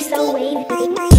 so wavy.